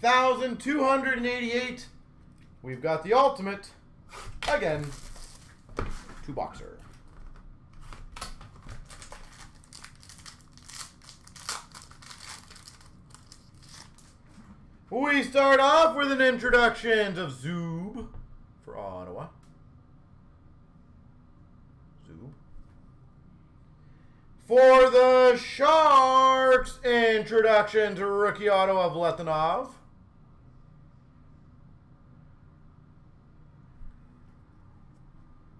1,288. We've got the ultimate again. Two boxer. We start off with an introduction of Zub for Ottawa. Zub. For the Sharks, introduction to rookie auto of Letanov.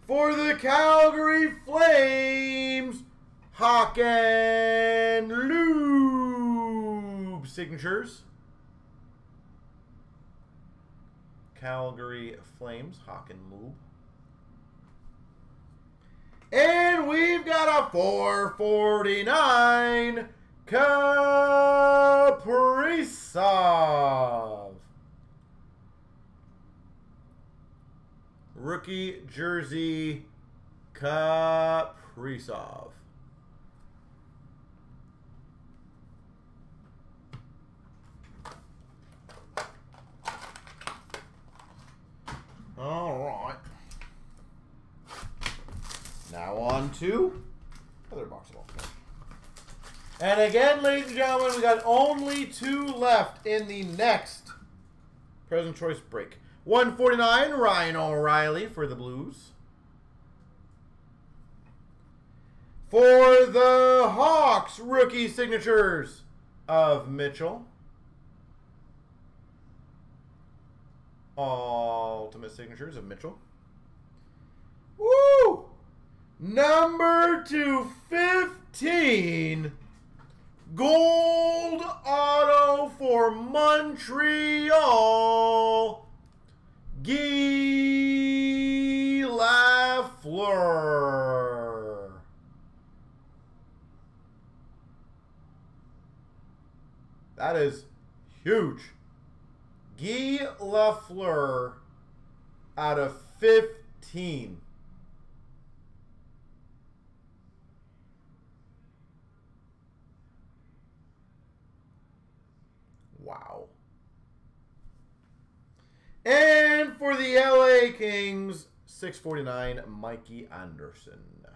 For the Calgary Flames, Hock and Lube signatures. Calgary Flames, Hock and Lube. And we've got a 449 Kaprizov. Rookie jersey Kaprizov. All right. Now on to another box of ultimate. And again, ladies and gentlemen, we got only two left in the next President Choice break. 149, Ryan O'Reilly for the Blues. For the Hawks, rookie signatures of Mitchell. Ultimate signatures of Mitchell. Woo! Number 215. Gold auto for Montreal. Guy Lafleur. That is huge. Guy Lafleur out of 15. Wow. And for the LA Kings, 649, Mikey Anderson.